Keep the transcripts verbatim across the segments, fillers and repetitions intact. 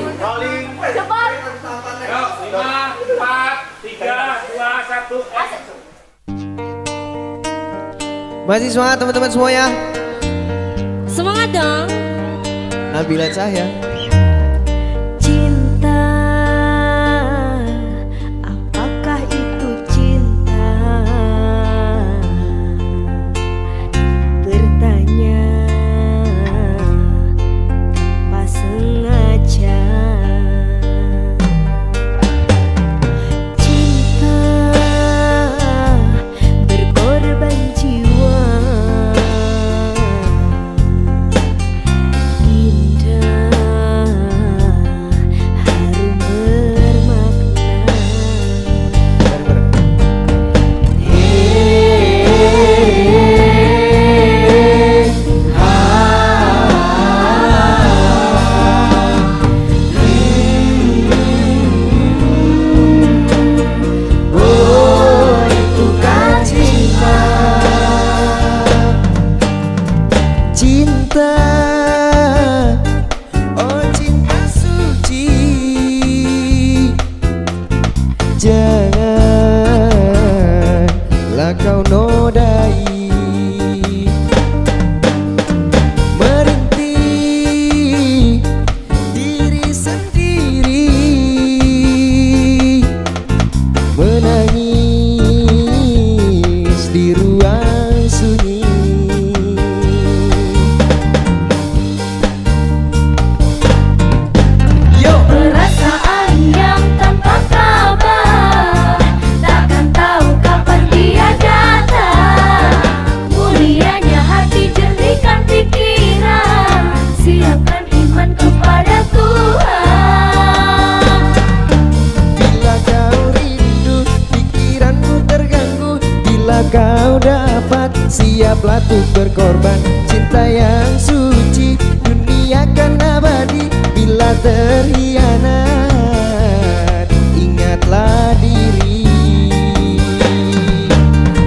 rolling. Cepat. lima, empat, tiga, dua, satu, action. Masih semangat teman-teman semuanya. Semangat dong. Nabila Cahya. Cinta, apakah itu cinta? Bertanya tanpa sengaja. Cinta berkorban jiwa. Siaplah untuk berkorban, cinta yang suci, dunia kan abadi. Bila terhianat, ingatlah diri.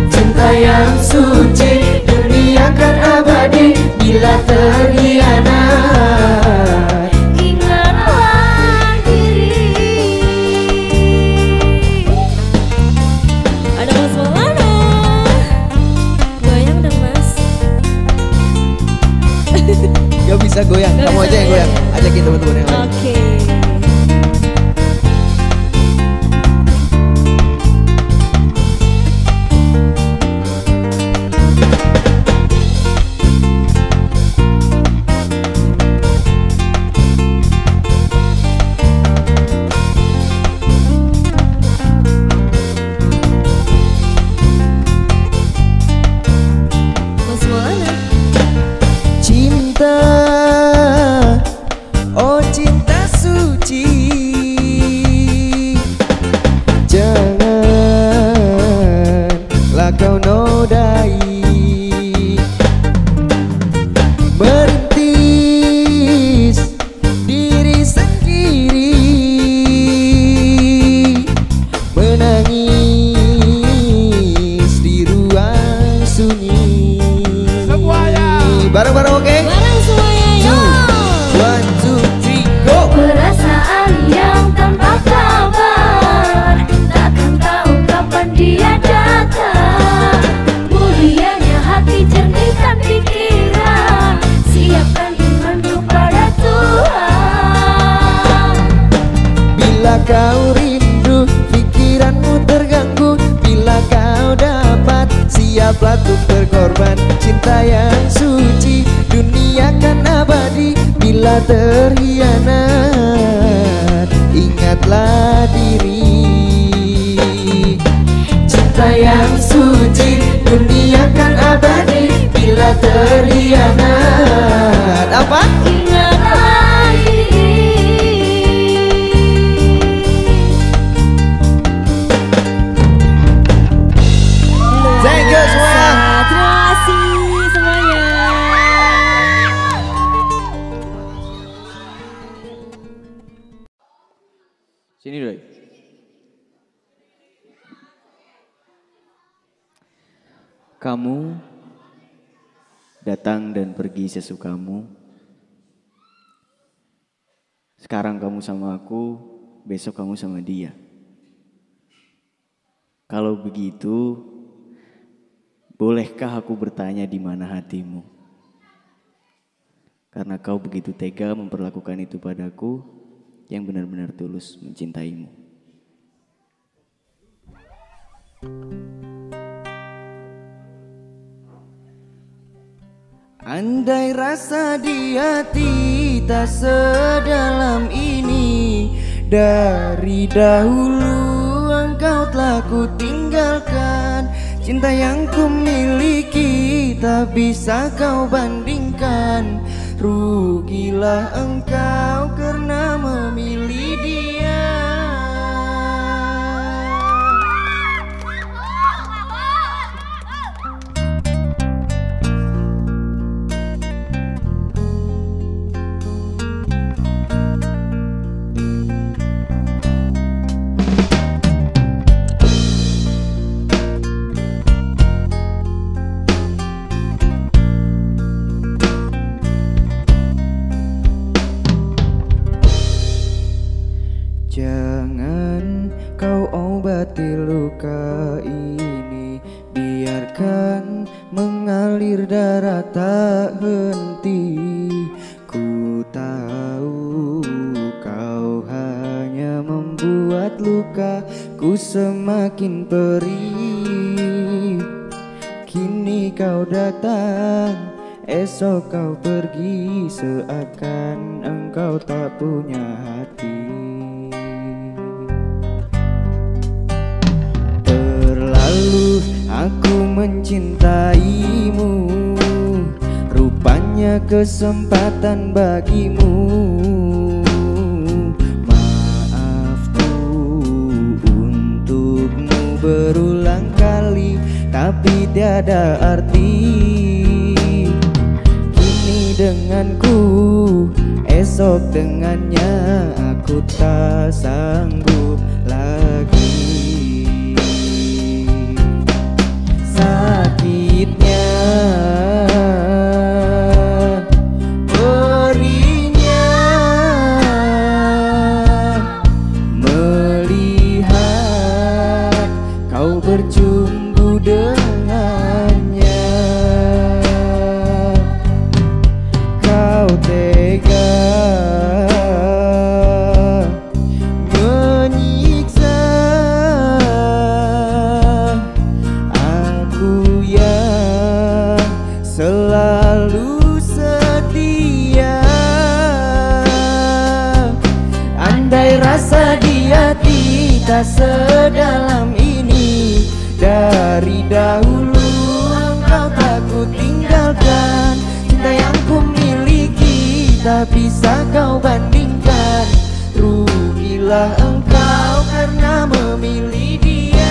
Cinta yang suci, dunia kan abadi. Bila terhianat, ingatlah diri. Ada masalah? Gak bisa goyang, gak kamu bisa aja yang goyang. Ajakin teman-teman yang lain. Oke. Bareng-bareng, oke? Bareng semuanya, yo! One, two, three, go! Perasaan yang tanpa kabar, takkan tahu kapan dia datang. Mulianya hati, jernihkan pikiran, siapkan iman kepada Tuhan. Bila kau rindu, pikiranmu terganggu. Bila kau dapat, siaplah untuk berkorban. Cinta yang suci, dunia kan abadi. Bila terhianat, ingatlah diri. Cinta yang suci, dunia kan abadi. Bila terhianat, apa? Ingatlah diri. Thank you semua. Sini doi. Kamu datang dan pergi sesukamu. Sekarang kamu sama aku, besok kamu sama dia. Kalau begitu, bolehkah aku bertanya di mana hatimu? Karena kau begitu tega memperlakukan itu padaku yang benar-benar tulus mencintaimu. Andai rasa di hati tak sedalam ini, dari dahulu engkau telah ku tinggalkan. Cinta yang ku miliki tak bisa kau bandingkan. Rugilah engkau karena memilih dia. Jangan kau obati luka ini, biarkan mengalir darah tak henti. Ku tahu kau hanya membuat lukaku semakin perih. Kini kau datang, esok kau pergi, seakan engkau tak punya hati. Aku mencintaimu, rupanya kesempatan bagimu. Maafku untukmu berulang kali, tapi tiada arti. Kini denganku, esok dengannya, aku tak sanggup lagi. Sakitnya, perinya, melihat kau bercumbu dengannya. Kau tega sedalam ini, dari dahulu engkau tak ku tinggalkan. Cinta yang ku miliki tak bisa kau bandingkan. Rugilah engkau karena memilih dia.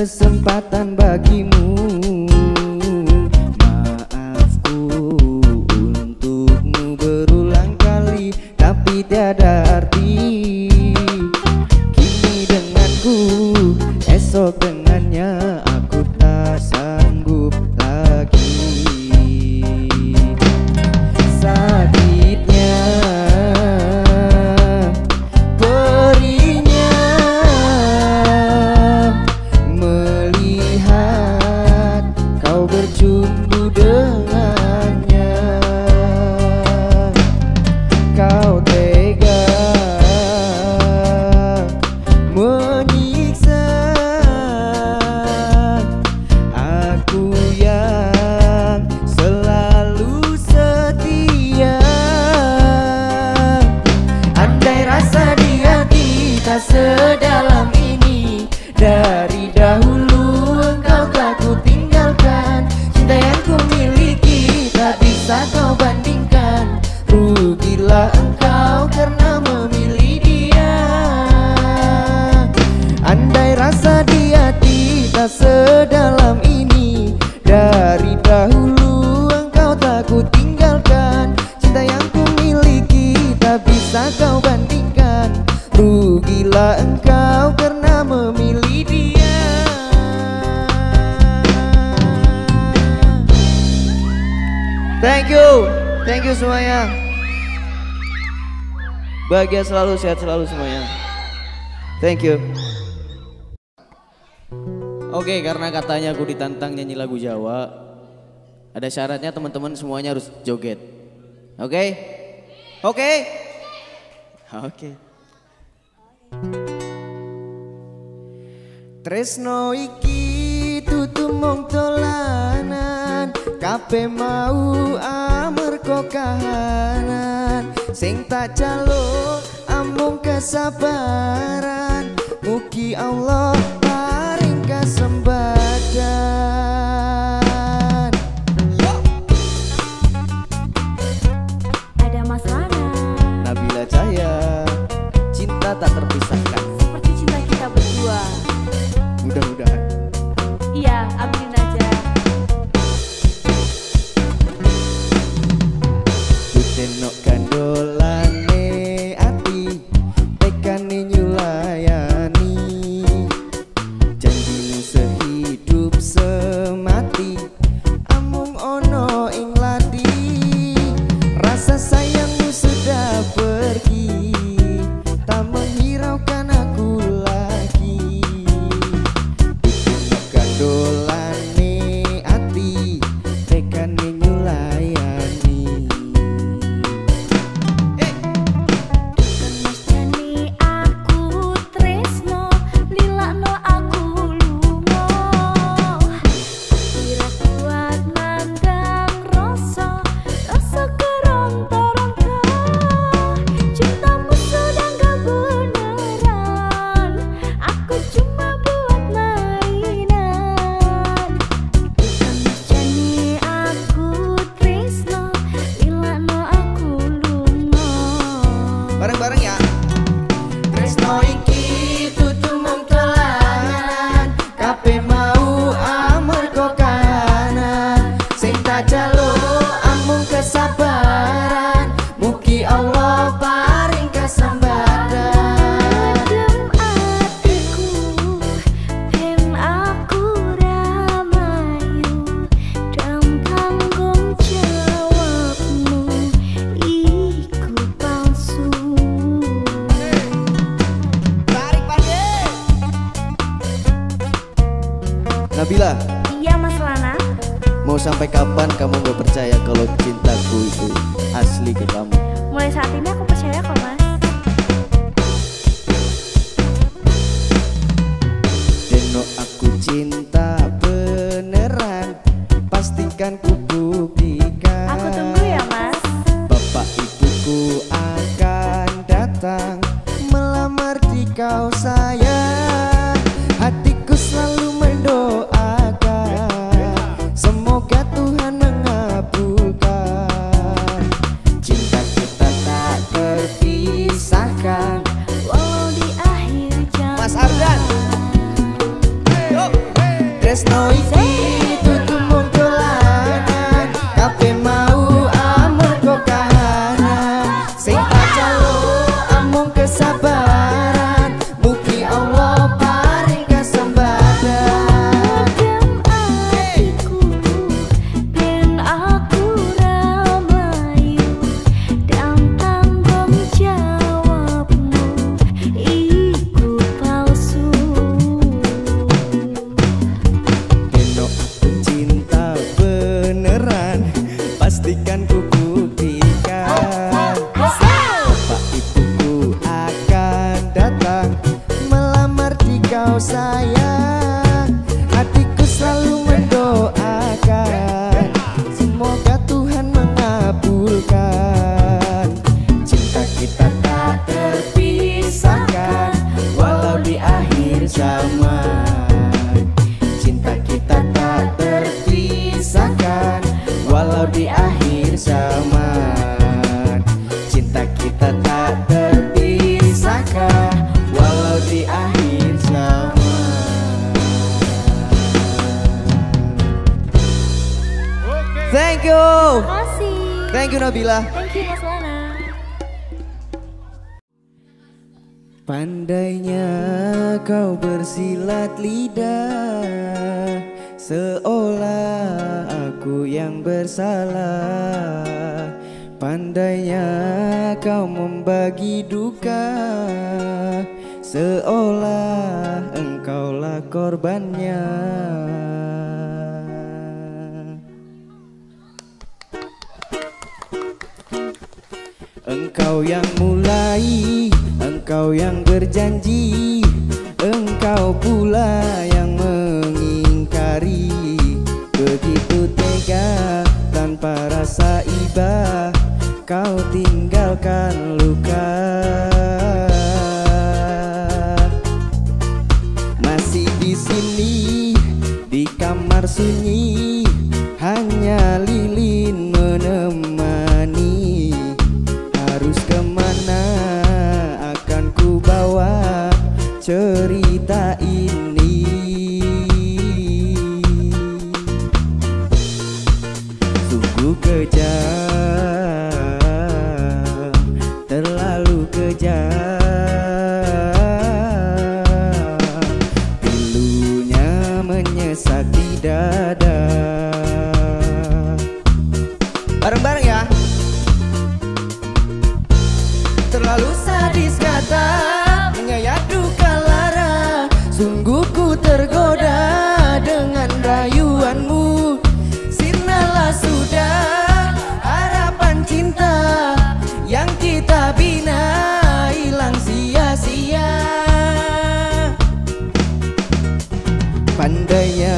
Kesempatan bagimu, maafku untukmu berulang kali, tapi tiada arti. Kini denganku, esok dengannya, aku tak sanggup lagi. Sakitnya. Dengannya kau tega. sedalam ini. Dari dahulu engkau telah ku tinggalkan, cinta yang ku miliki tak bisa kau bandingkan. Rugilah engkau karena memilih dia. Andai rasa di hati tak sedalam ini, dari dahulu engkau telah ku tinggalkan, cinta yang ku miliki tak bisa kau bandingkan. Rugilah engkau karena memilih dia. Thank you, thank you semuanya. Bahagia selalu, sehat selalu semuanya. Thank you. Oke, karena katanya aku ditantang nyanyi lagu Jawa, ada syaratnya teman-teman semuanya harus joget. Oke? Oke? Oke. Tresno iki tutu mung dolanan, kabeh mau amarga kahanan. Sing tak jaluk amung kesabaran, mugi Allah paring kasembadan. Ada Mas Nanang, Nabila Cahya, cinta tak terpisahkan. Seperti cinta kita berdua. Mudah-mudahan. Iya, amin aja. Kutenok kandolane ati, tekane nyulayani. Janjine sehidup semati, amung ono ing lati. Rasa sayangmu sudah pergi, tak menghiraukan aku lagi. Dolane ati, tekane nyulayani. Eh. Senjane aku tresno, lilakno aku lumo. Kira kuat mandang rasa, rasa keronto-ronto. Cintamu sudah gak beneran, aku cuma buat mainan. Janji aku tresno, dilakno aku lungo. Bareng-bareng ya. Tresno iki tutu mung dolanan, kabeh mau amarga kahanan. Sing tak jaluk amung kesabaran, mugi Allah paring kasembadan. Adem atiku, pen aku ramayu, dan tanggung jawabmu iku palsu. Tarik pandai. Nabila, Iya Mas Lana, mau sampai kapan kamu gak percaya kalau cintaku itu asli ke kamu? mulai saat ini aku percaya kok Mas. Deno aku cinta beneran, pastikan ku buktikan. Aku tunggu ya Mas. Bapak ibuku akan datang, melamar di kau sayang. Hatiku selalu mendoakan, semoga Tuhan mengabulkan. Cinta kita tak terpisahkan, walau di akhir jalan. Mas Ardan. Tresno iki tutu mung dolanan, kabeh mau amarga kahanan. Sing tak jaluk amung kesabaran, mugi Allah paring kasembadan. Adem atiku, pen aku ramayu, dan tanggung jawabmu iku palsu. Deno aku cinta beneran, pastikan ku buktikan. Bapak ibuku akan datang, melamar di kau sayang. Hatiku selalu mendoakan, semoga Tuhan mengabulkan. Cinta kita tak terpisahkan, di akhir zaman, cinta kita tak terpisahkan walau di akhir zaman. Thank you. Terima kasih. Thank you Nabila. Thank you Mas Lana. Pandainya kau bersilat lidah, seolah aku yang bersalah. Pandainya kau membagi duka, seolah engkaulah korbannya. Engkau yang mulai, engkau yang berjanji, engkau pula yang mengingkari. Begitu tega tanpa rasa iba, kau tinggalkan luka. Masih di sini, di kamar sunyi, hanya lilin menemani. Harus kemana akan ku bawa cerita ini? Kejam, terlalu kejam, pilunya menyesati dada. Bareng-bareng ya. Terlalu sadis kata, menyayat duka lara. Sungguh ku tergoda dengan rayuanmu. Sirnalah sudah cinta yang kita bina, hilang sia-sia. Pandainya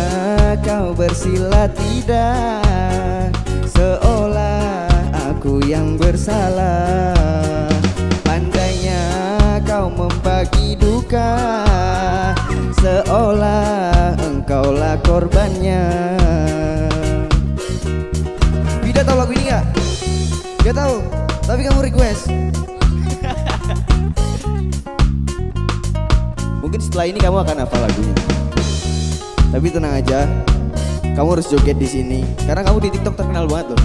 kau bersilat lidah, seolah aku yang bersalah. Pandainya kau membagi duka, seolah engkaulah korbannya. Fida tahu lagu ini gak? Gak tahu, tapi kamu request. Mungkin setelah ini kamu akan hafal lagunya. Tapi tenang aja, kamu harus joget di sini karena kamu di TikTok terkenal banget loh.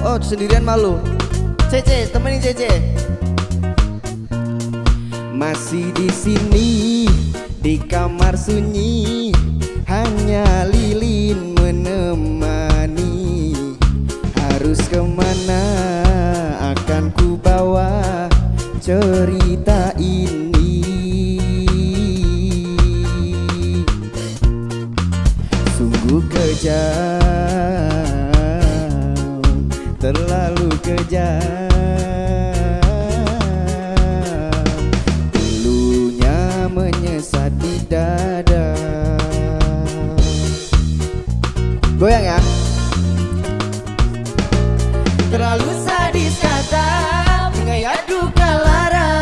Oh, sendirian malu. Cece, temenin Cece. Masih di sini, di kamar sunyi, hanya lilin menemani. Harus kemana akan ku bawa cerita ini? Sungguh kejam, terlalu kejam. Goyang ya. Terlalu sadis kata, mengayat duka lara.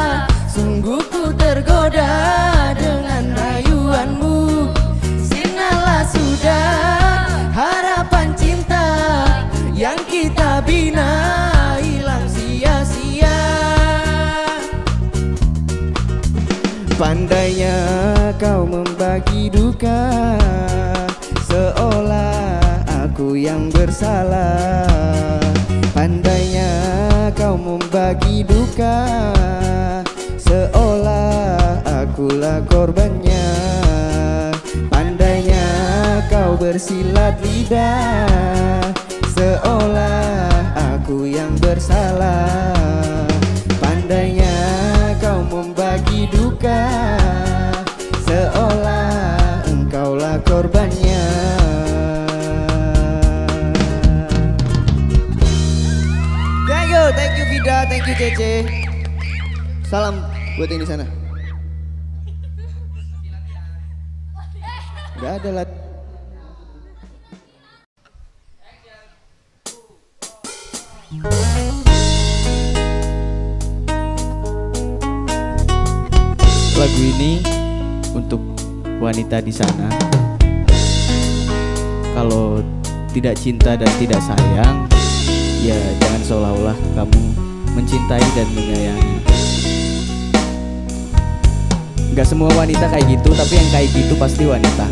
Sungguh ku tergoda dengan rayuanmu. Sinalah sudah harapan cinta yang kita bina, hilang sia-sia. Pandainya kau membagi duka, seolah aku yang bersalah. Pandainya kau membagi duka, seolah akulah korbannya. Pandainya kau bersilat lidah, seolah aku yang bersalah. Pandainya kau membagi duka, seolah engkaulah korbannya. Thank you Fida, thank you Cece. Salam buat yang di sana. Gak ada lat. Lagu ini untuk wanita di sana. Kalau tidak cinta dan tidak sayang, ya jangan seolah-olah kamu mencintai dan menyayangi. Gak semua wanita kayak gitu, tapi yang kayak gitu pasti wanita.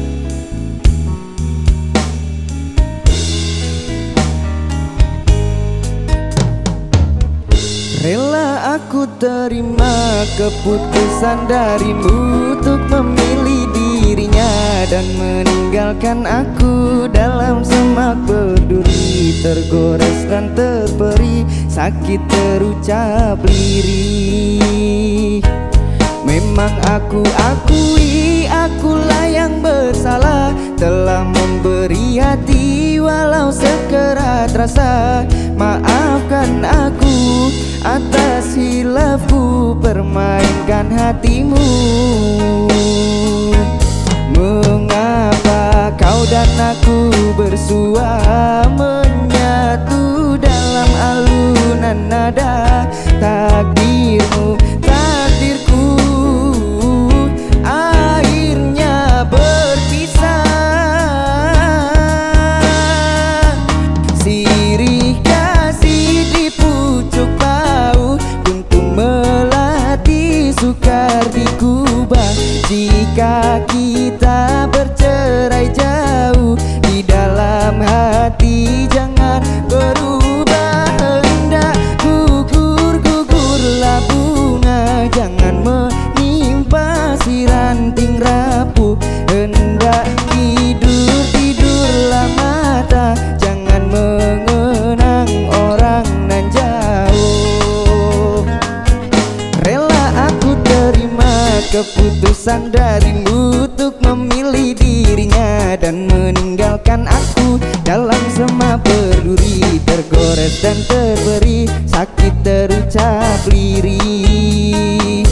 Rela aku terima keputusan darimu untuk memilih dirinya dan meninggalkan aku dalam semak berduri, tergores dan terperi, sakit terucap lirih. Memang aku akui akulah yang bersalah, telah memberi hati walau sekerat rasa. Maafkan aku atas hilafku, permainkan hatimu. Mengapa kau dan aku bersua menyatu dalam alunan nada? Takdirmu, takdirku, akhirnya berpisah. Sirih kasih di pucuk bau, untuk melati sukar digubah. Jika kita bercerai jauh, di dalam hati jangan berubah. Hendak gugur, gugurlah bunga, jangan menimpa si ranting rapuh. Hendak tidur, tidurlah mata, jangan mengenang orang nan jauh. Rela aku terima keputusan darimu untuk memilih dirinya dan meninggalkan aku dalam semak berduri, tergores dan terberi, sakit terucap lirih.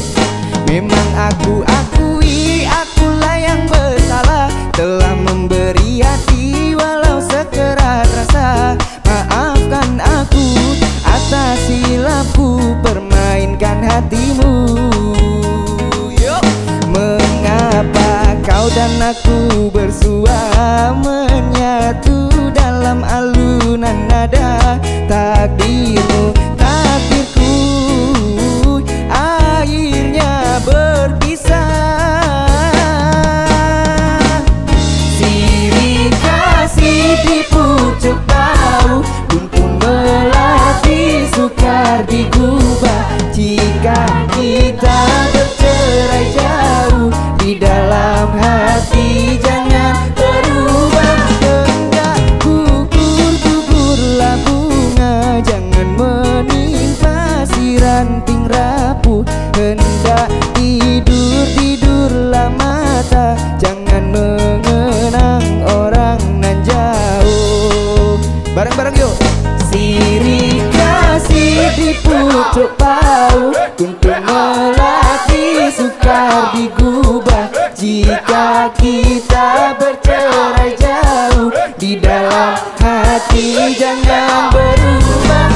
Memang aku akui akulah yang bersalah, telah memberi hati walau sekerat rasa. Maafkan aku atas hilafku, permainkan hatimu. Mengapa kau dan aku bersua menyatu dalam alunan nada? Takdirmu, takdirku, akhirnya berpisah. Sirih kasih di pucuk bau, untung melati sukar digubah. Jika kita bercerai jauh, di dalam hati jangan berubah. Hendak gugur, gugurlah bunga, jangan menimpa si ranting rapuh. Hendak tidur, tidurlah mata, jangan mengenang orang nan jauh. Bareng-bareng yuk. Sirih kasih di pucuk bau, untuk melati sukar digubah. Jika kita bercerai jauh, di dalam hati jangan berubah.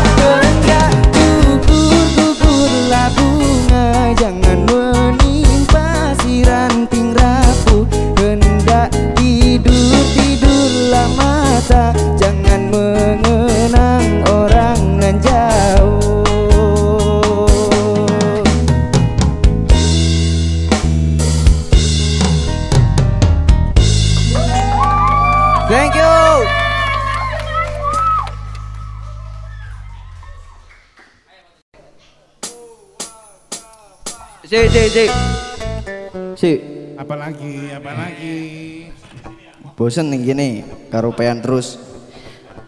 Hendak gugur, gugurlah bunga, jangan menimpa si ranting rapuh. Hendak tidur, tidurlah mata, jangan mengenang orang nan jauh. Thank you. Si, si, si. Si. Apalagi, apalagi. Bosen nih gini, karupean terus.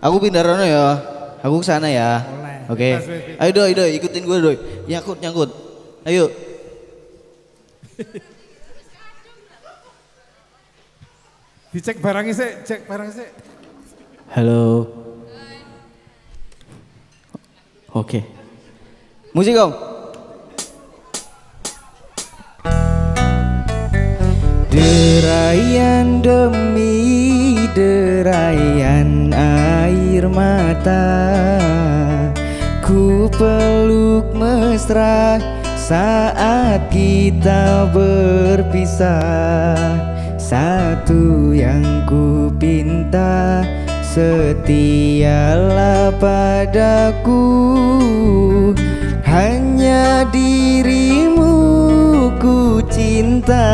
Aku pindah rono ya. Aku kesana ya. Oke. Okay. Ayo doi, doi, ikutin gue doi. Nyangkut, nyangkut. Ayo. Dicek barangnya sih, cek barangnya sih. Halo. Oke. Okay. Musik om. Derayan demi derayan air mata, ku peluk mesra saat kita berpisah. Satu yang ku pinta, setialah padaku, hanya dirimu ku cinta.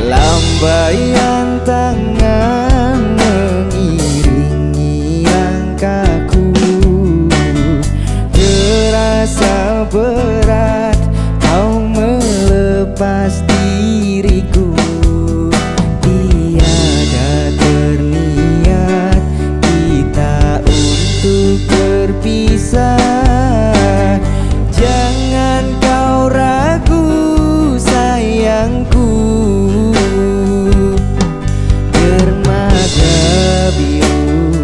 Lambaian tangan mengiringi langkahku, terasa berat kau melepas diriku. Jangan kau ragu sayangku, dermaga biru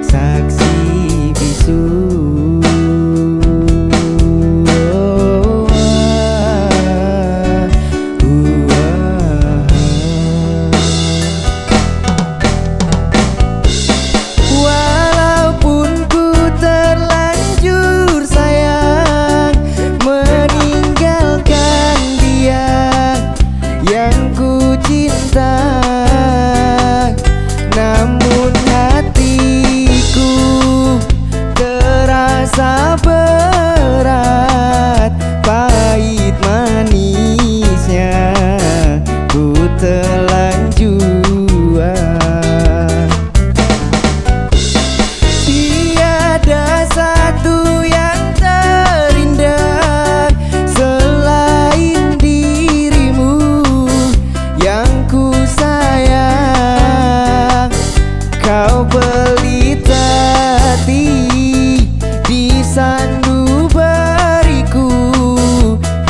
saksi bisu. Oh, ah, uh, ah. Walaupun ku terlanjur berat, pahit manisnya ku telan jua. Tiada satu yang terindah selain dirimu yang ku sayang. Kau pelit hati, sandu beriku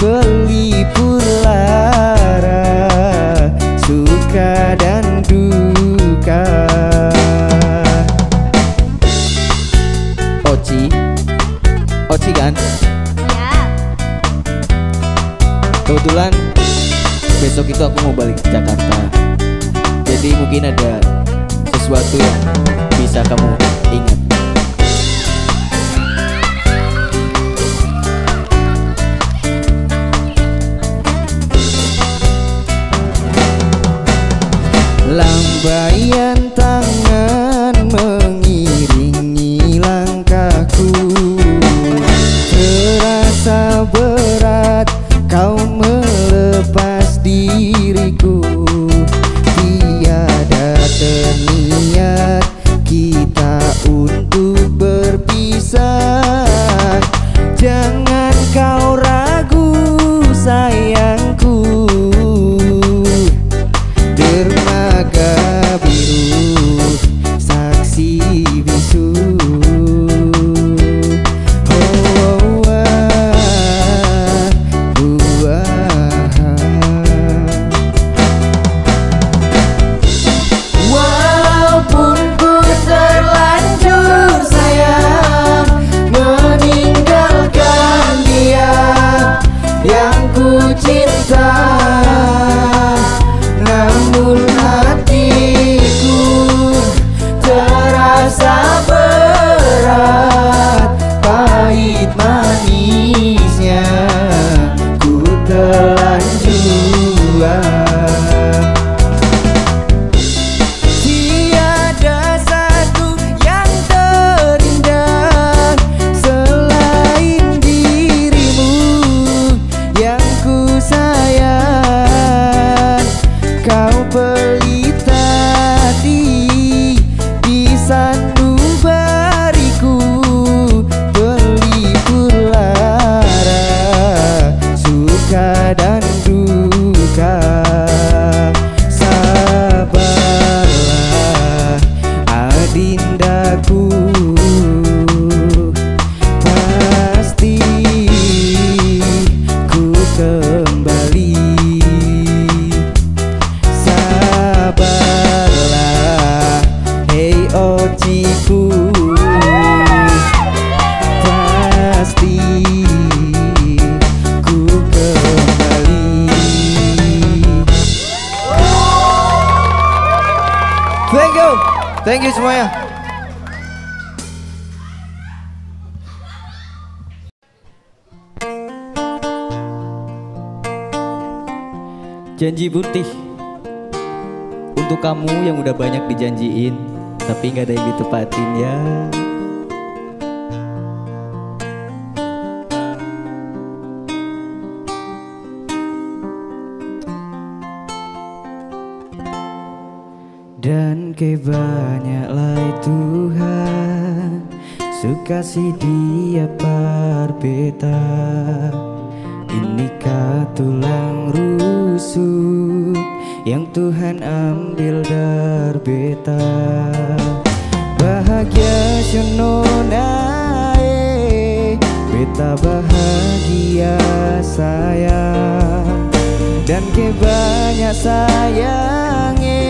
pelipur lara suka dan duka. Oci, Oci kan? Ya. Kebetulan besok itu aku mau balik ke Jakarta, jadi mungkin ada sesuatu yang bisa kamu ingat. Lambaian tangan mengiringi langkahku, terasa berat kau melepas diriku. Tiada terniat kita untuk berpisah, jangan kau ragu sayangku. Thank you semuanya. Janji putih untuk kamu yang udah banyak dijanjiin tapi nggak ada yang ditepatin ya. Dan kebanyaklah Tuhan sukasi dia perbeta, inikah tulang rusuk yang Tuhan ambil dari beta. Bahagia syononae beta bahagia saya, dan kebanyak sayange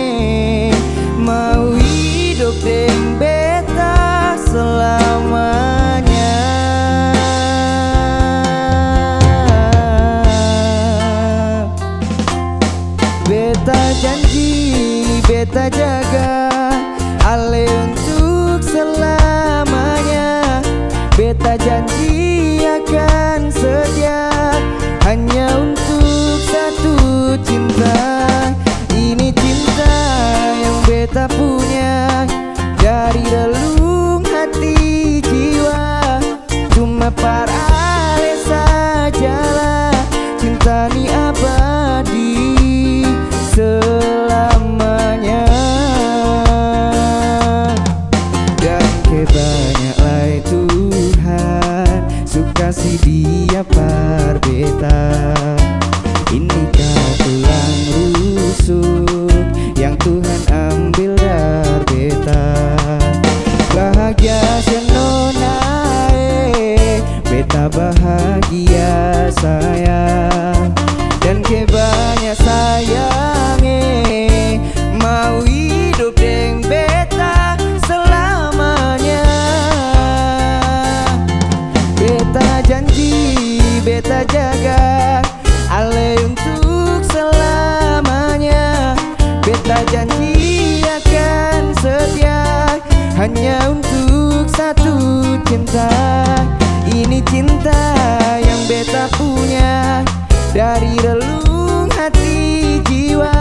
mau hidup deng beta selamanya. Beta janji, beta jaga ale untuk selamanya. Beta janji akan setia hanya untuk satu cinta. Ini cinta yang beta punya dari relung hati jiwa. Cuma para ale sajalah cinta ni abadi selamanya. Dan kebanyaklah Tuhan sukasi dia perbeta, inikah tulang rusuk yang Tuhan ambil dari beta. Bahagia senonae beta bahagia saya, dan kebanyak sayange mau hidup deng beta selamanya. Beta janji, beta jaga ale untuk selamanya. Beta janji akan setia hanya untuk satu cinta. Ini cinta yang beta punya dari relung hati jiwa.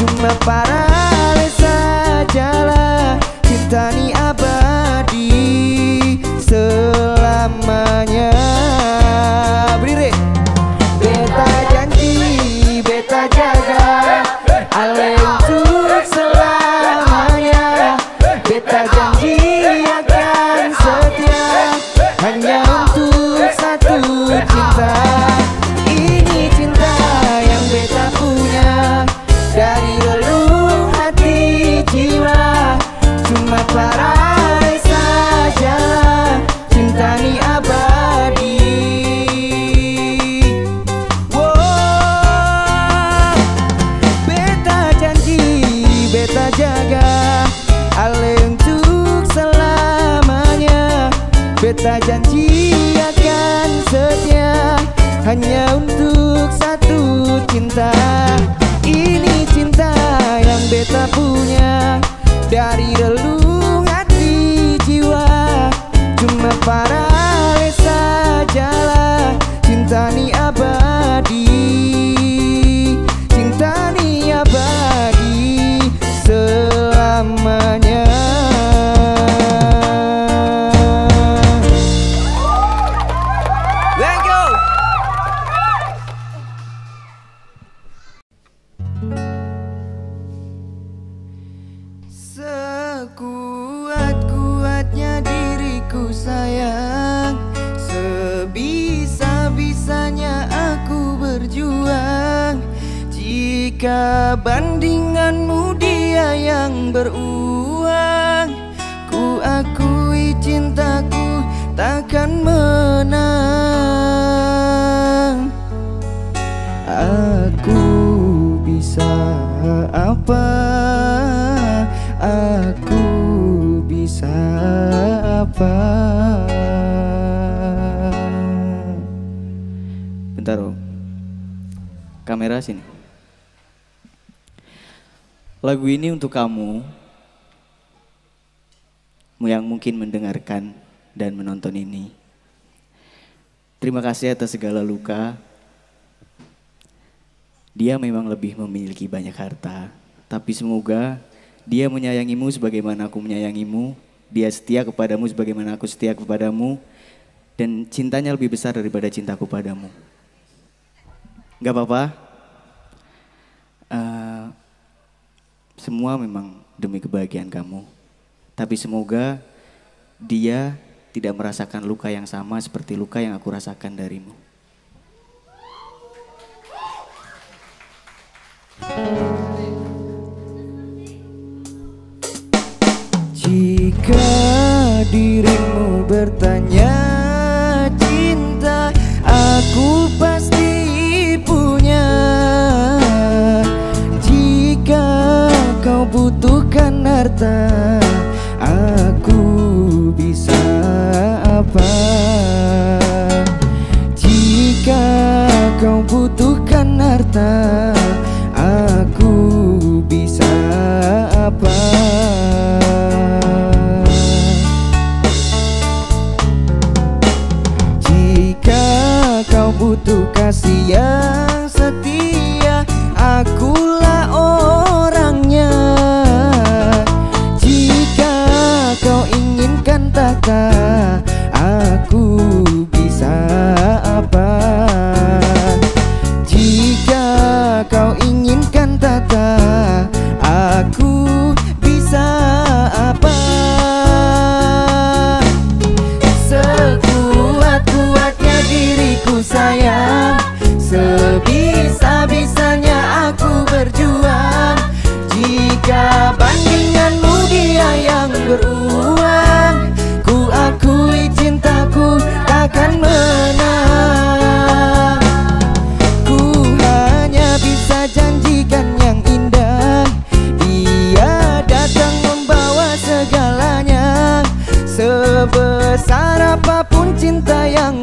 Cuma para lesa jala cinta ni abadi selamanya. Berdiri. Beta janji, beta jaga ale untuk selamanya. Beta janji akan setia hanya untuk satu cinta. Beta janji akan setia hanya untuk satu cinta. Ini cinta yang beta punya dari relung hati jiwa. Cuma para lesa jala cinta ni abadi, cinta ni abadi selamanya. Jika bandinganmu dia yang beruang, ku akui cintaku takkan menang. Aku bisa apa? Aku bisa apa? Bentar, Om. Kamera sini. Lagu ini untuk kamu yang mungkin mendengarkan dan menonton ini. Terima kasih atas segala luka. Dia memang lebih memiliki banyak harta, tapi semoga dia menyayangimu sebagaimana aku menyayangimu, dia setia kepadamu sebagaimana aku setia kepadamu, dan cintanya lebih besar daripada cintaku padamu. Gak apa-apa, uh, semua memang demi kebahagiaan kamu, tapi semoga dia tidak merasakan luka yang sama seperti luka yang aku rasakan darimu. Jika dirimu bertanya cinta, aku pasti punya. Jika kau butuhkan harta, aku bisa apa? Jika kau butuhkan harta, aku bisa apa? Jika kau butuh kasih yang setia, akulah orangnya. Jika kau inginkan tahta, aku bisa apa? Jika kau inginkan tata, aku bisa apa? Sekuat-kuatnya diriku sayang, sebisa-bisanya aku berjuang. Jika bandinganmu dia yang beruang, ku akui cintaku takkan menang. Janjikan yang indah, dia datang membawa segalanya. Sebesar apapun cinta yang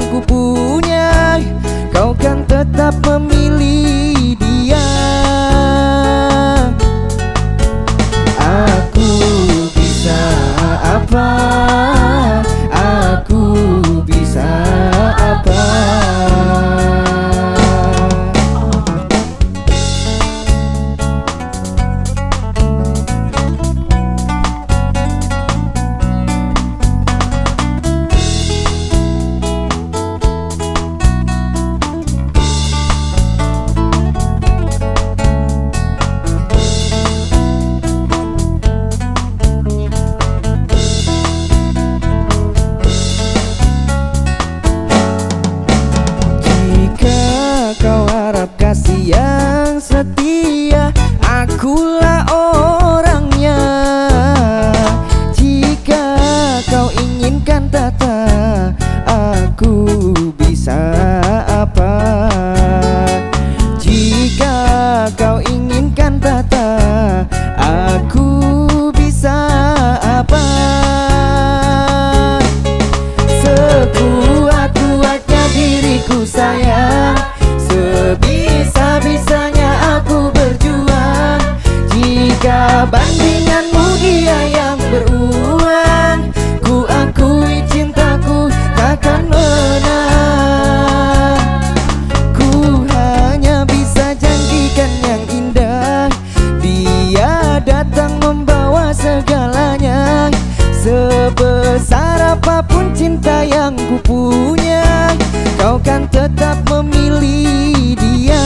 ku punya, kau kan tetap memilih dia.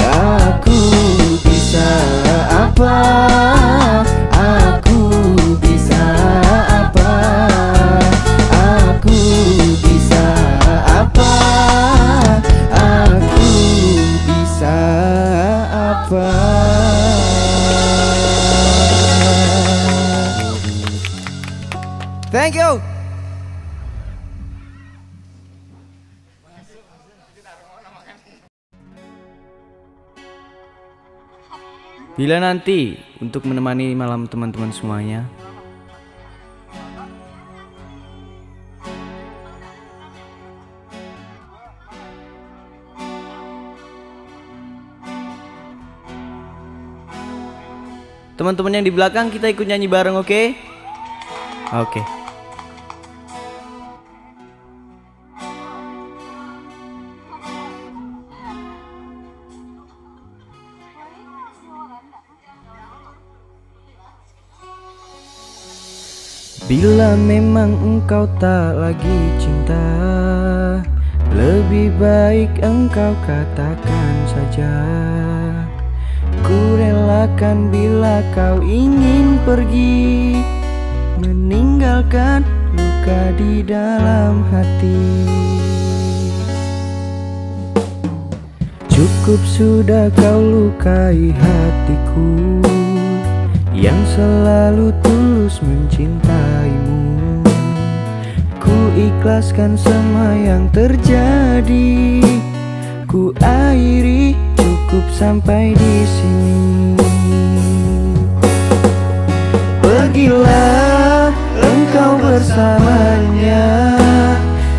Aku bisa apa? Aku bisa apa? Bila nanti untuk menemani malam teman-teman semuanya, teman-teman yang di belakang kita ikut nyanyi bareng, oke? Okay? Oke. Okay. Bila memang engkau tak lagi cinta, lebih baik engkau katakan saja. Ku relakan bila kau ingin pergi, meninggalkan luka di dalam hati. Cukup sudah kau lukai hatiku yang selalu tulus mencintaimu. Ku ikhlaskan semua yang terjadi, ku akhiri cukup sampai di sini. Pergilah engkau bersamanya,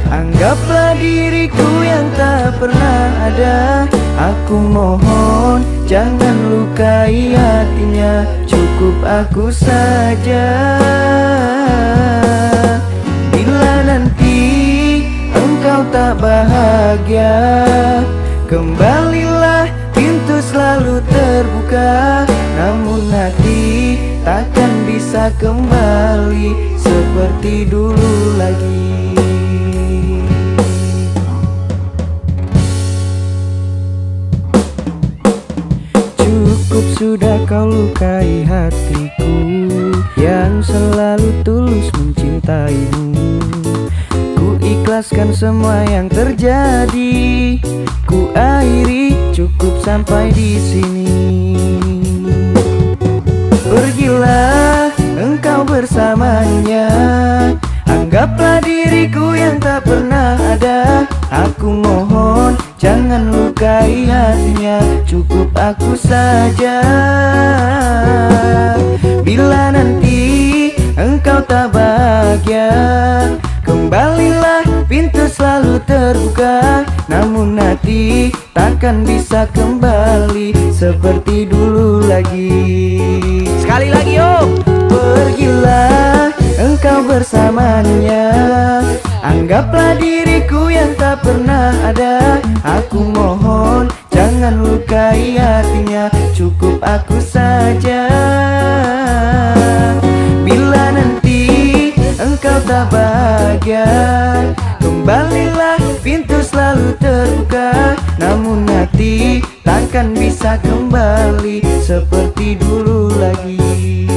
anggaplah diriku yang tak pernah ada. Aku mohon jangan lukai hatinya, cukup aku saja. Bila nanti engkau tak bahagia, kembalilah, pintu selalu terbuka. Namun hati takkan bisa kembali seperti dulu lagi. Cukup sudah kau lukai hatiku yang selalu tulus mencintaimu. Ku ikhlaskan semua yang terjadi, ku akhiri cukup sampai di sini. Pergilah engkau bersamanya, anggaplah diriku yang tak pernah ada. Aku mohon jangan lukai hatinya, cukup aku saja. Bila nanti engkau tak bahagia, kembalilah, pintu selalu terbuka. Namun hati takkan bisa kembali seperti dulu lagi. Sekali lagi om, pergilah engkau bersamanya, anggaplah diriku yang tak pernah ada. Aku mohon jangan lukai hatinya, cukup aku saja. Bila nanti engkau tak bahagia, kembalilah, pintu selalu terbuka. Namun hati takkan bisa kembali seperti dulu lagi.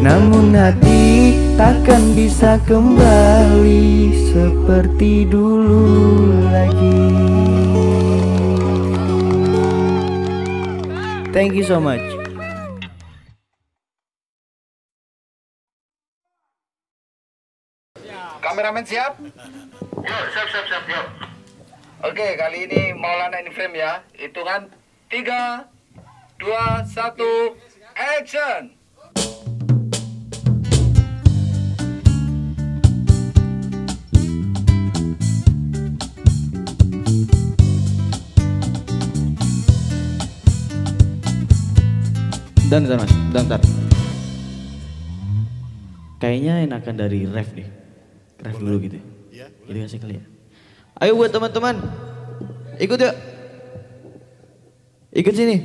Namun hati takkan bisa kembali seperti dulu lagi. Thank you so much. Kameramen siap? Yuk, siap, siap, siap, yuk. Oke, kali ini Maulana in frame ya. Hitungan tiga, dua, satu, action! Dan ntar mas, dan ntar. Kayaknya enakan dari ref nih. Ref dulu gitu ya. Jadi kasih kali ya. Ayo buat teman-teman, ikut yuk. Ikut sini.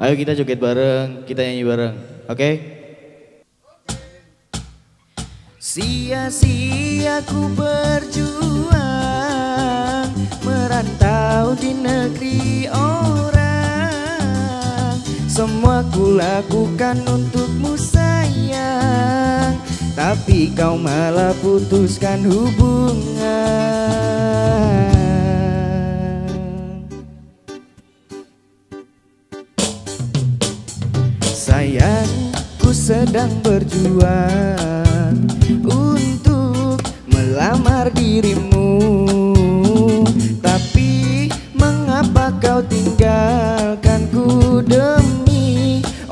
Ayo kita joget bareng, kita nyanyi bareng. Oke? Okay? Sia-sia ku berjuang, merantau di negeri orang. Semua ku lakukan untukmu sayang, tapi kau malah putuskan hubungan. Sayang, ku sedang berjuang untuk melamar dirimu, tapi mengapa kau tinggalkanku demi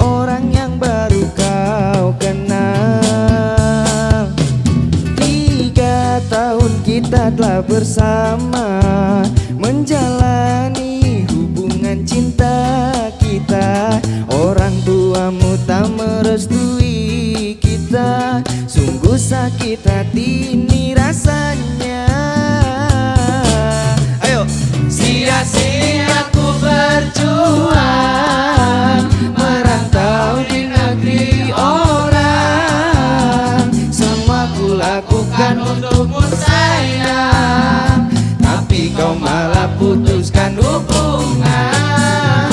orang yang baru kau kenal? Tiga tahun kita telah bersama, menjalani hubungan cinta kita. Orang tuamu tak merestui kita, sungguh sakit hati ini rasanya. Ayo! Sia-sia ku berjuang, merantau di negeri. bukan untukmu sayang, tapi kau malah putuskan hubungan.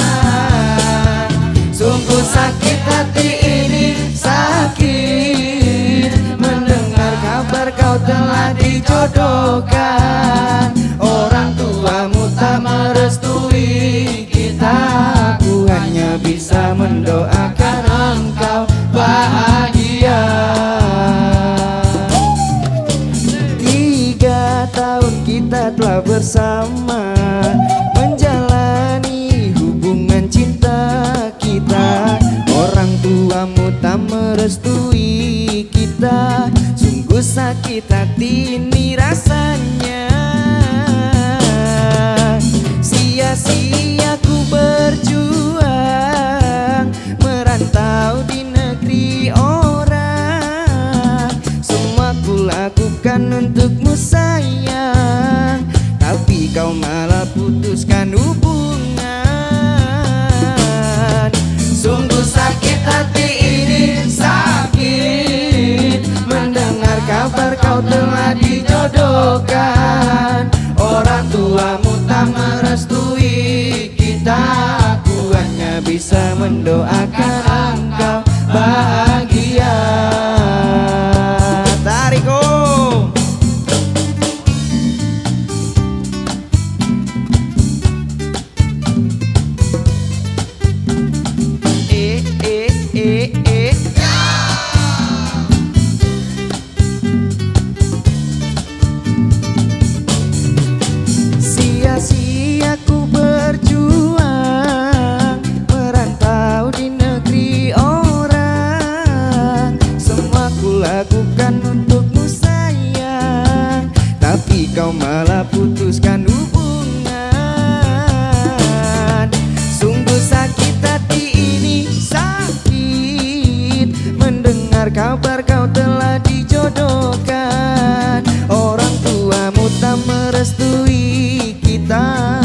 Sungguh sakit hati ini, sakit mendengar kabar kau telah dijodohkan. Orang tuamu tak merestui kita, aku hanya bisa mendoakan engkau bahagia. Tiga tahun kita telah bersama, menjalani hubungan cinta kita. Orang tuamu tak merestui kita, sungguh sakit hati ini rasanya. Sia-sia ku berjuang merantau di negeri orang, semua ku lakukan untukmu sayang, tapi kau malah putuskan hubungan. Sungguh sakit hati ini, sakit mendengar kabar kau telah dijodohkan. Orang tuamu tak merestui kita, aku hanya bisa mendoakan engkau bahagia. Tariku eh eh eh eh ya. Sia-sia ku berjuang merantau di negeri orang, semua ku lakukan untukmu sayang, tapi kau malah putuskan hubungan. Sungguh sakit hati ini, sakit mendengar kabar kau telah dijodohkan. Orang tuamu tak merestui kita, aku hanya bisa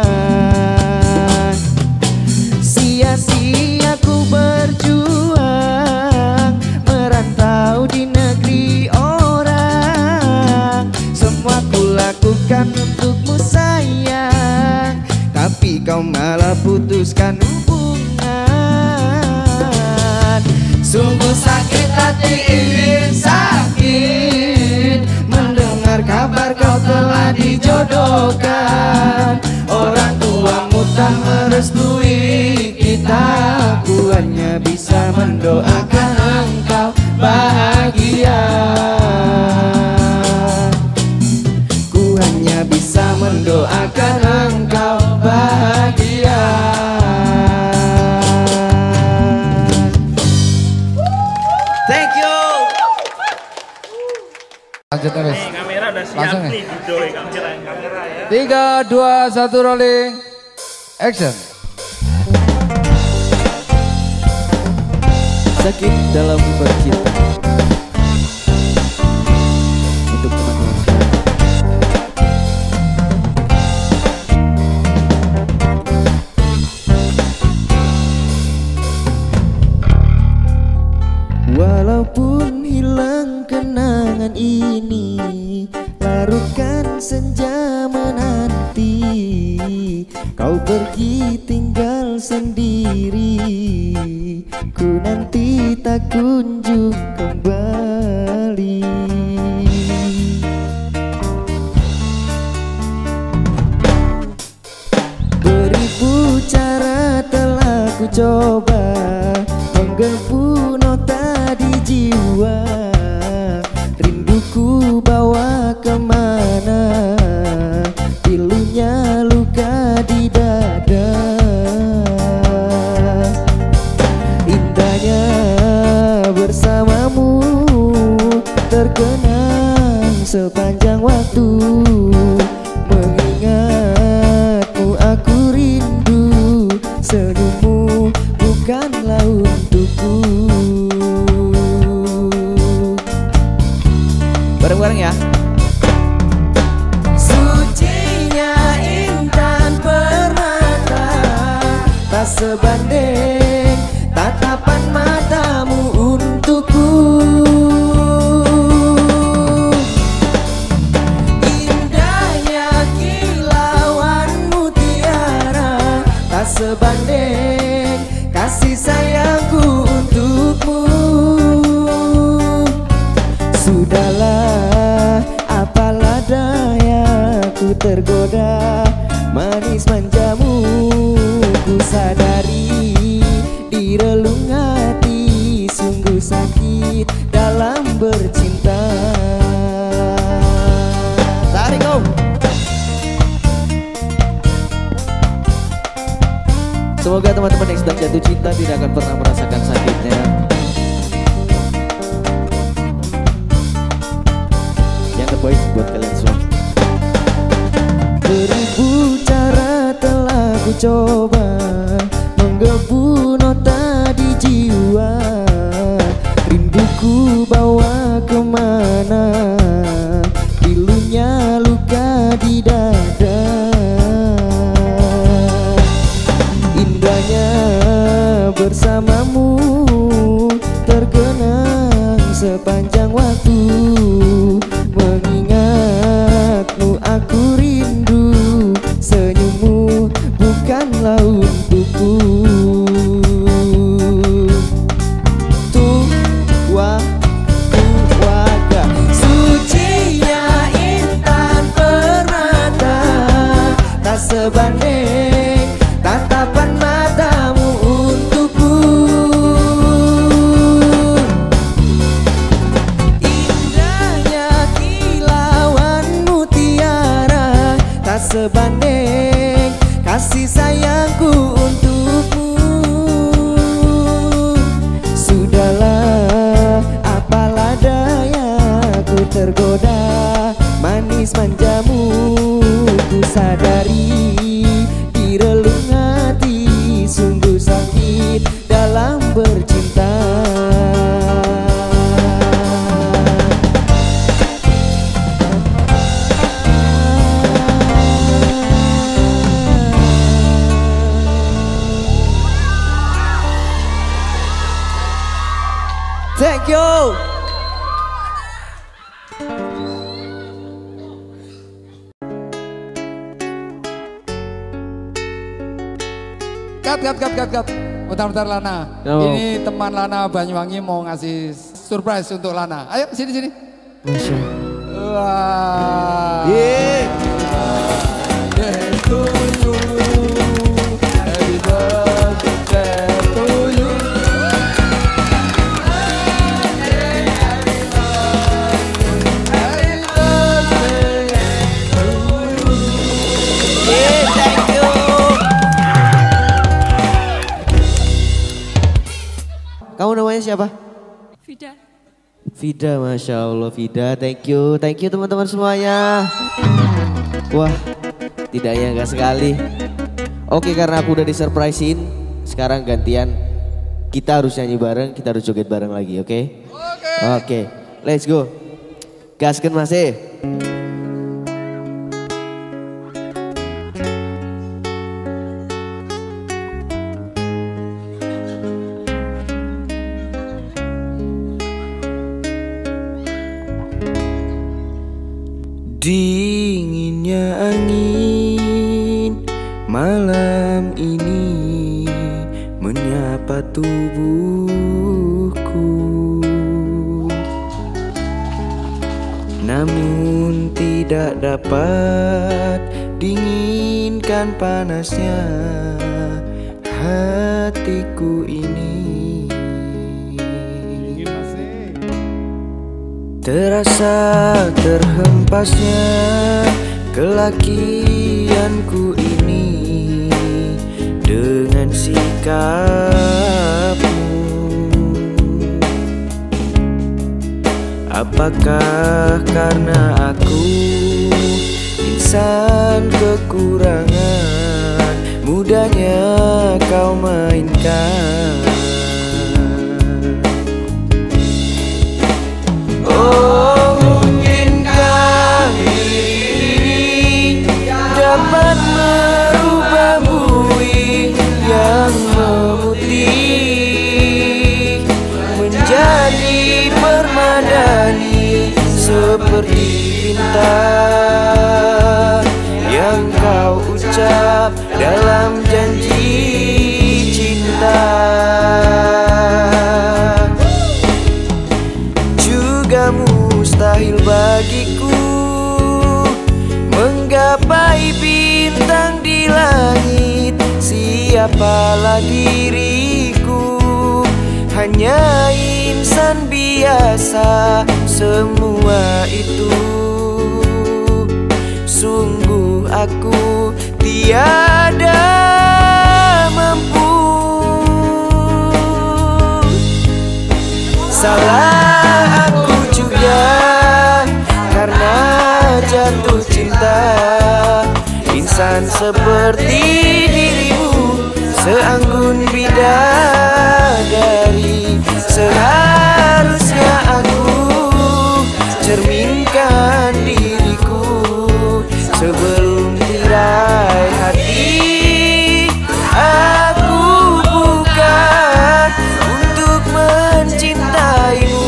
mendoakan engkau bahagia. Sia-sia ku berjuang merantau di negeri orang, semua ku lakukan untukmu sayang, tapi kau malah putuskan hubungan. Sungguh sakit hati ini, sakit mendengar kabar kau telah dijodohkan. Orang tuamu tak merestui kita, aku hanya bisa mendoakan engkau bahagia. Ku hanya bisa mendoakan engkau bahagia. Hey, kamera udah siap langsung nih, doi, kamera, kamera ya. Tiga, dua, satu, rolling, action. Sakit dalam bercinta untuk teman-teman. Walaupun hilang kenangan ini, larutkan senja menanti. Kau pergi tinggal sendiri, ku nanti tak kunjung kembali. Beribu cara telah ku coba menggebu nota di jiwa, rinduku bawa kemana, pilunya luka di dada. Indahnya bersamamu terkenang sepanjang waktu, mengingatmu aku rindu, senyummu bukanlah untukku. Bareng-bareng ya. Sucinya intan permata, tak sebanding tatapan mata. tergoda manis manjamu. Ku sadari di relung hati sungguh sakit dalam bercinta. Tarik kau. Semoga teman-teman yang sedang jatuh cinta tidak akan pernah merasakan sakitnya. Yang terbaik buat kalian semua. Beribu cara telah ku coba menggebu nota di jiwa. Rinduku bawa kemana, pilunya luka di dada. Indahnya bersamamu terkenang sepanjang waktu. Mengingatmu aku rindu, senyummu bukanlah untukku. Tua, tua, gak sucinya intan permata, tak sebanding tatapan matamu untukku. Indahnya kilauan mutiara, tak sebanding kasih sayangku untukmu. Sudahlah apalah daya ku tergoda manis manjamu. Ku sadari di relung hati sungguh sakit dalam bercinta. Thank you. Gap, gap, gap, gap, gap. Bentar-bentar Lana. Yo. Ini teman Lana Banyuwangi mau ngasih surprise untuk Lana. Ayo sini sini. Wah. Wow. Yeah. Kamu namanya siapa? Fida. Fida, Masya Allah Fida, thank you, thank you teman-teman semuanya. Wah, tidaknya enggak sekali. Oke, karena aku udah disurprisein, sekarang gantian kita harus nyanyi bareng, kita harus joget bareng lagi, oke? Okay? Oke. Okay. Oke, okay, let's go. Gaskan masih. Dinginnya angin malam ini menyapa tubuhku, namun tidak dapat dinginkan panasnya hatiku ini. Terasa terhempasnya kelakianku ini dengan sikapmu. Apakah karena aku insan kekurangan, mudahnya kau mainkan? Oh, mungkinkah diri dapat merubah bumi yang memutih menjadi permadani seperti bintang yang kau ucap dalam janji cinta? Bagiku menggapai siapalah diriku, hanya insan biasa. Semua itu sungguh aku tiada mampu. Salah aku juga karena jatuh cinta. Insan seperti dirimu, seanggun bidadari, seharusnya aku cerminkan diriku sebelum tirai hati. Aku bukan untuk mencintaimu.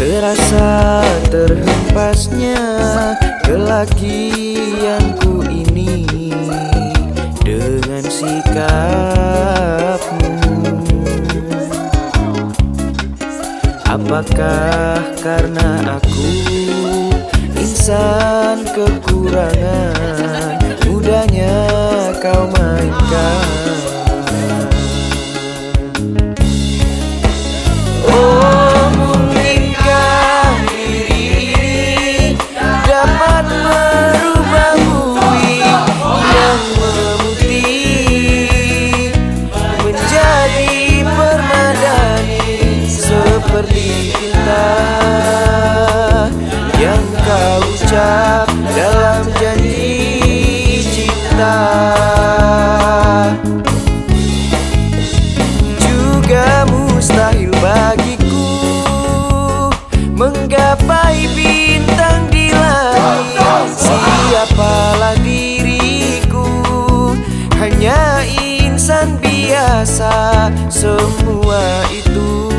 Terasa terhempasnya kelakianku ini dengan sikapmu. Apakah karena aku insan kekurangan, mudahnya kau mainkan? Dalam janji cinta juga mustahil bagiku menggapai bintang di langit. Siapalah diriku, hanya insan biasa. Semua itu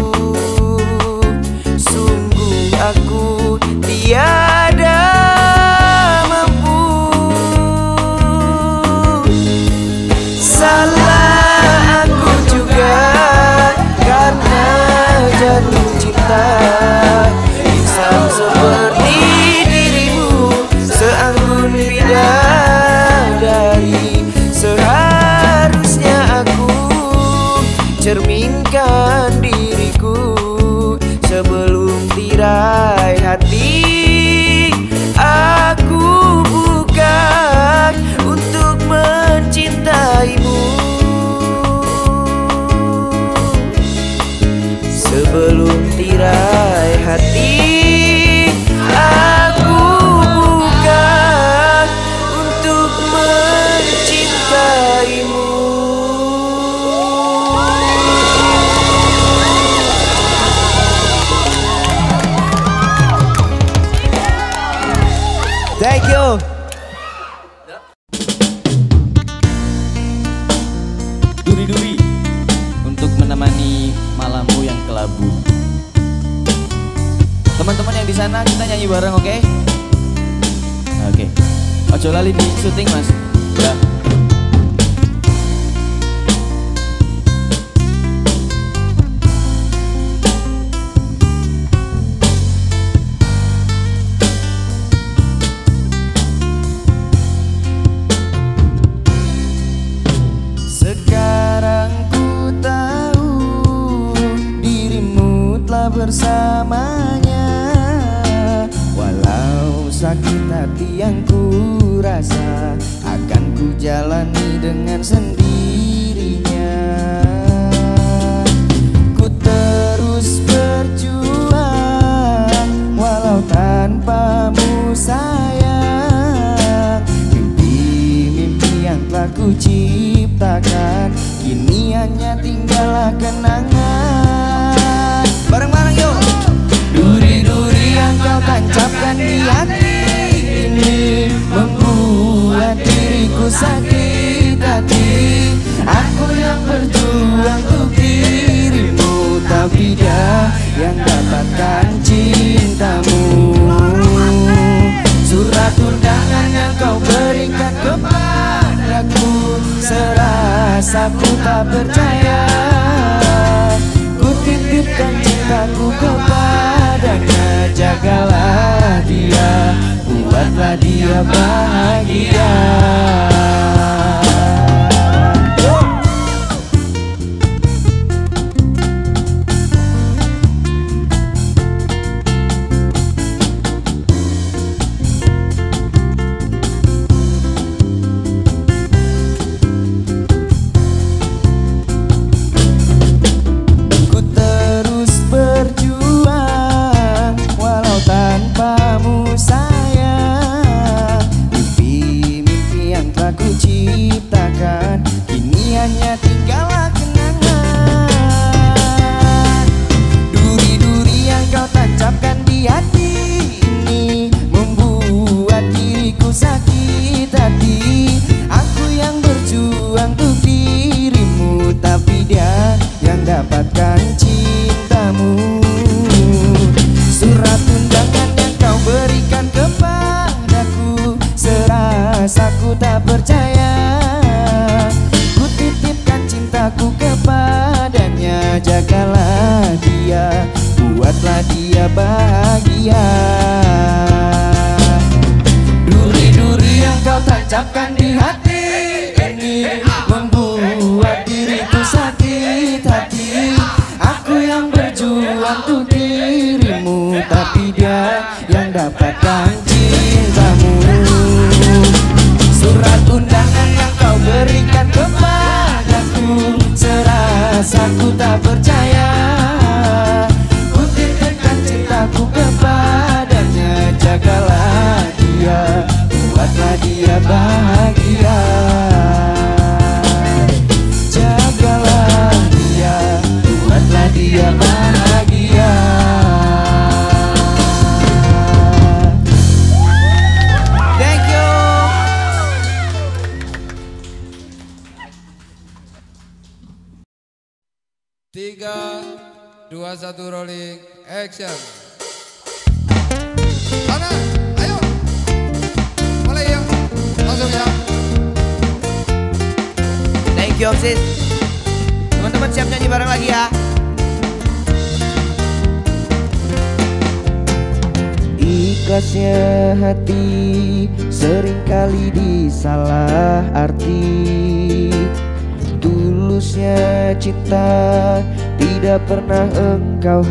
sungguh aku tiada. Salah aku juga karena jatuh cinta. Insan seperti dirimu, seanggun bidadari, seharusnya aku cerminkan diriku sebelum tirai hati. Aku bukan untuk mencintaimu. Sebelum tirai hati, aku bukan untuk mencintaimu. Thank you. Teman-teman yang di sana kita nyanyi bareng, oke? Okay? Oke. Okay. Ojo lali di syuting, Mas. Udah. Yang ku rasa akan ku jalani dengan sendirinya. Ku terus berjuang walau tanpamu sayang. Mimpi-mimpi yang telah ku ciptakan kini hanya tinggallah kenangan. Bareng-bareng yuk. Duri-duri yang kau tancapkan di hati membuat diriku sakit. mengatakan cintamu. Surat undangan yang kau berikan kepadaku, serasa ku tak percaya. Ku titipkan cintaku kepadanya, jagalah dia, buatlah dia bahagia. Jauh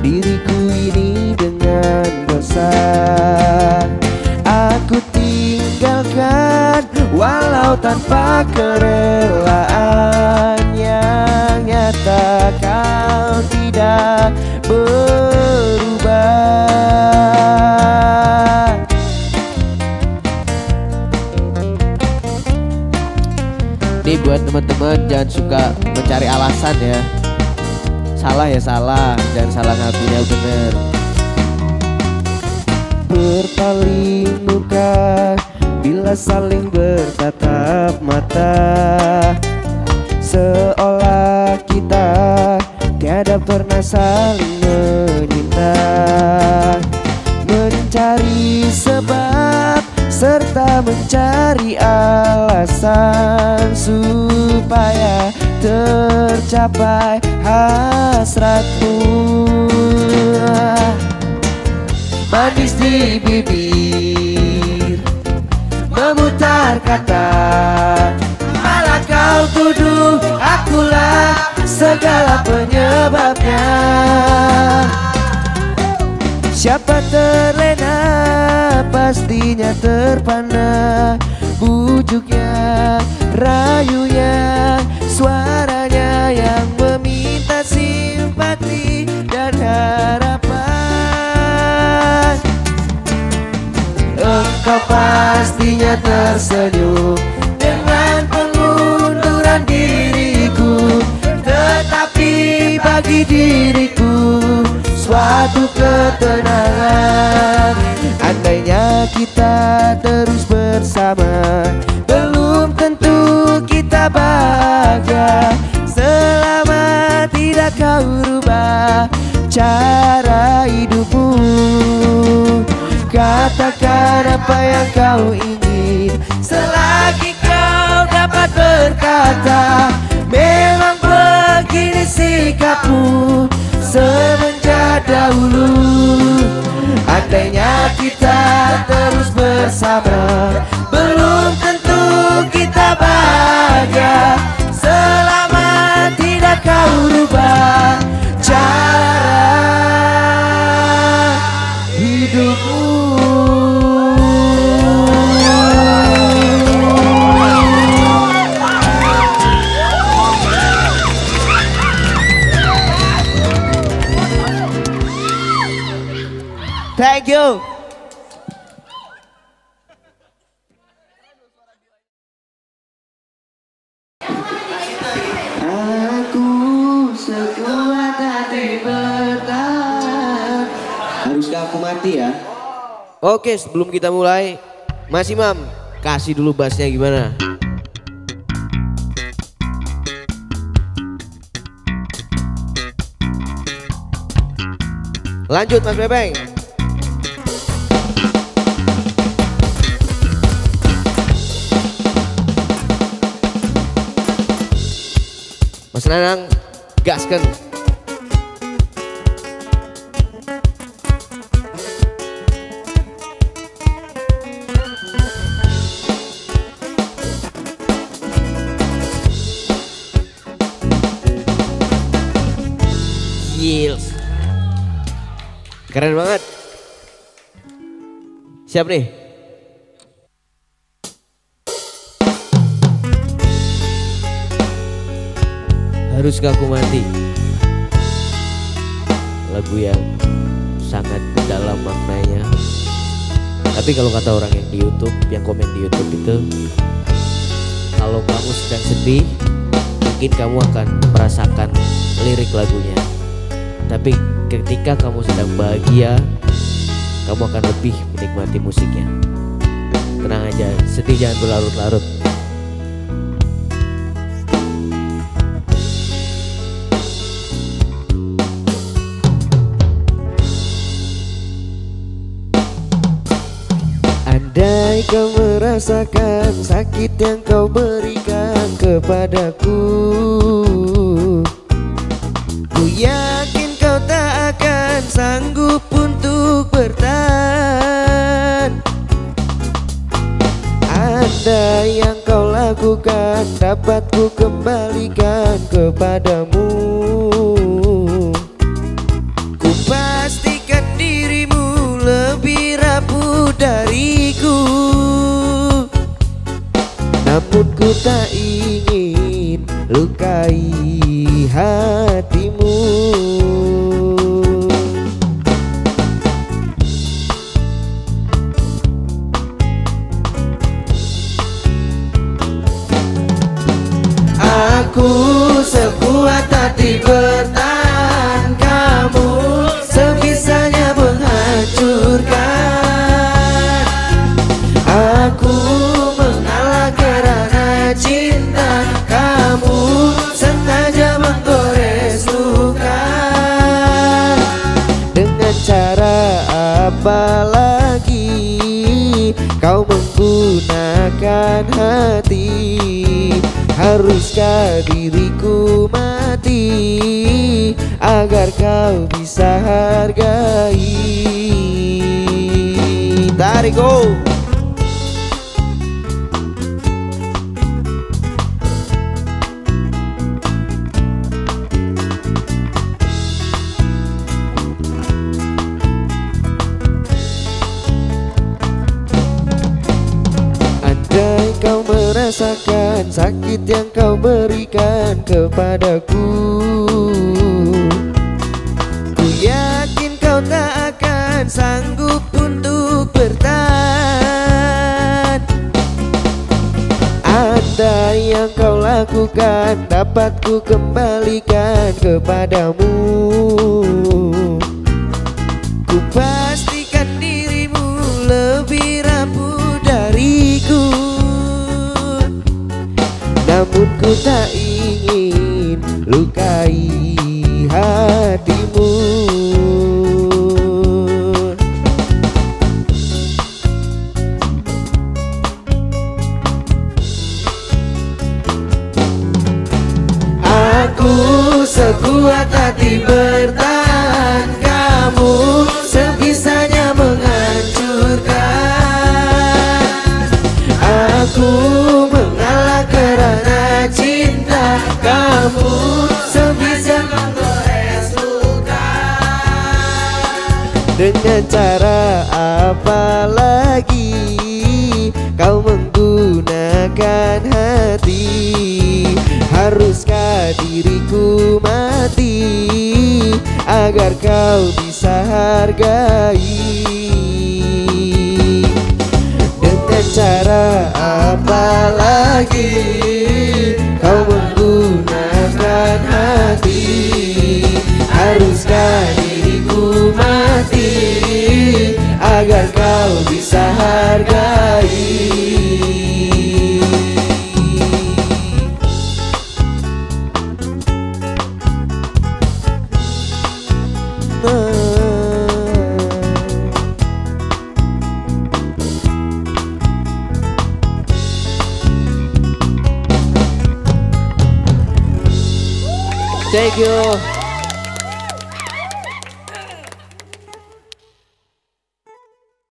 diriku ini dengan dosa. Aku tinggalkan walau tanpa kerelaan yang nyata. Kau tidak berubah. Ini buat teman-teman jangan suka mencari alasan ya. Salah ya salah, jangan salah ngakunya bener. Berpaling muka bila saling bertatap mata, seolah kita tiada pernah saling menyinta. Mencari sebab serta mencari alasan supaya tercapai hasratmu. Manis di bibir, memutar kata, malah kau tuduh akulah segala penyebabnya. Siapa terlena pastinya terpana, bujuknya, rayunya, suaranya yang meminta simpati dan harapan. Engkau pastinya tersenyum dengan pengunduran diriku, tetapi bagi diriku suatu ketenangan. Andainya kita terus bersama, belum tentu kita bahagia selama tidak kau rubah cara hidupmu. Katakan apa yang kau ingin selagi kau dapat berkata, memang begini sikapmu semenjak dahulu. Andainya kita terus bersama, belum tentu kita bahagia selama tidak kau rubah cara hidupmu. Thank you. Aku sekuat hati bertahan. Haruskah aku mati ya? Oke, sebelum kita mulai, Mas Imam kasih dulu bassnya gimana? Lanjut Mas Bebeng. Mas Nanang, gaskan. Yes. Keren banget. Siap nih? Haruskah aku mati? Lagu yang sangat dalam maknanya. Tapi kalau kata orang yang di YouTube, yang komen di YouTube itu, kalau kamu sedang sedih, mungkin kamu akan merasakan lirik lagunya. Tapi ketika kamu sedang bahagia, kamu akan lebih menikmati musiknya. Tenang aja, sedih jangan berlarut-larut. Andai kau merasakan sakit yang kau berikan kepadaku, ku yakin kau tak akan sanggup untuk bertahan. Andai yang kau lakukan dapat ku kembalikan kepadamu, ku namun ku tak ingin lukai hatimu. Aku sekuat hati bertahan, kamu sebisanya menghancurkan. Aku mengalah karena cinta, kamu sengaja menggores luka. Dengan cara apa lagi kau menggunakan hati? Haruskah diriku mati agar kau bisa hargai? Tarik go. Andai kau merasakan sakit yang kau berikan kepadaku, ku yakin kau tak akan sanggup untuk bertahan. Ada yang kau lakukan dapat ku kembalikan kepadamu. Ku pastikan dirimu lebih rapuh dariku, namun ku tak ingin lukai hatimu. Aku sekuat hati bertahan, kamu sebisanya menghancurkan. Aku kamu sebisa menggores luka. Dengan cara apa lagi kau menggunakan hati? Haruskah diriku mati agar kau bisa hargai? Dengan cara apa lagi kau menggunakan hati? Haruskah diriku mati agar kau bisa hargai? Thank you.